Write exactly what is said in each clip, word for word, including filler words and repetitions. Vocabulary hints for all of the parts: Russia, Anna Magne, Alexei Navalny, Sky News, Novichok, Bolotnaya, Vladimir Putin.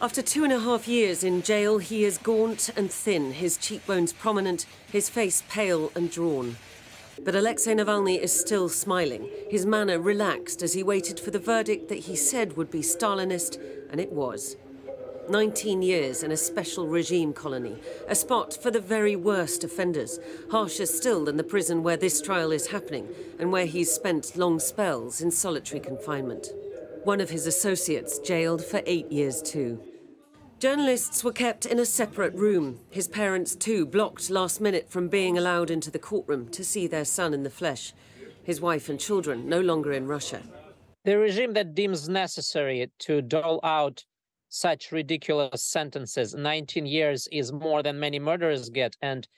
After two and a half years in jail, he is gaunt and thin, his cheekbones prominent, his face pale and drawn. But Alexei Navalny is still smiling, his manner relaxed as he waited for the verdict that he said would be Stalinist, and it was. nineteen years in a special regime colony, a spot for the very worst offenders, harsher still than the prison where this trial is happening and where he's spent long spells in solitary confinement. One of his associates jailed for eight years too. Journalists were kept in a separate room. His parents too, blocked last minute from being allowed into the courtroom to see their son in the flesh. His wife and children no longer in Russia. The regime that deems necessary to dole out such ridiculous sentences, nineteen years is more than many murderers get, and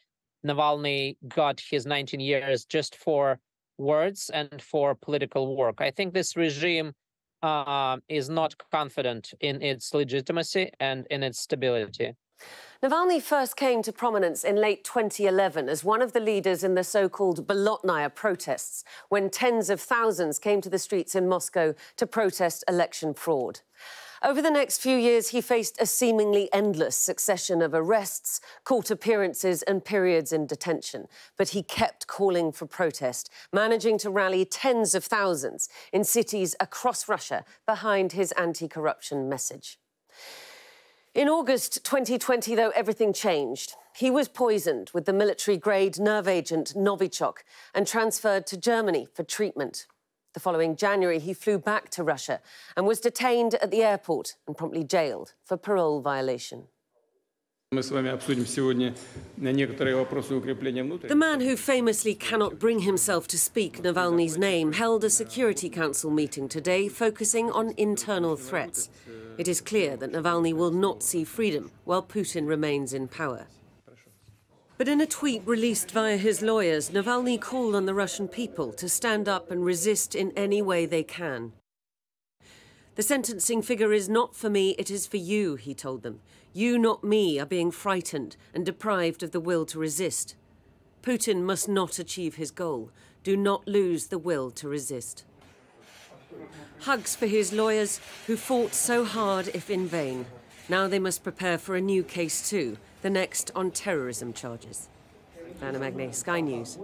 Navalny got his nineteen years just for words and for political work. I think this regime Uh, is not confident in its legitimacy and in its stability. Navalny first came to prominence in late twenty eleven as one of the leaders in the so-called Bolotnaya protests, when tens of thousands came to the streets in Moscow to protest election fraud. Over the next few years, he faced a seemingly endless succession of arrests, court appearances and periods in detention. But he kept calling for protest, managing to rally tens of thousands in cities across Russia behind his anti-corruption message. In August twenty twenty, though, everything changed. He was poisoned with the military-grade nerve agent Novichok and transferred to Germany for treatment. The following January, he flew back to Russia and was detained at the airport and promptly jailed for parole violation. The man who famously cannot bring himself to speak Navalny's name held a Security Council meeting today focusing on internal threats. It is clear that Navalny will not see freedom while Putin remains in power. But in a tweet released via his lawyers, Navalny called on the Russian people to stand up and resist in any way they can. The sentencing figure is not for me, it is for you, he told them. You, not me, are being frightened and deprived of the will to resist. Putin must not achieve his goal. Do not lose the will to resist. Hugs for his lawyers, who fought so hard if in vain. Now they must prepare for a new case too, the next on terrorism charges. Anna Magne, Sky News.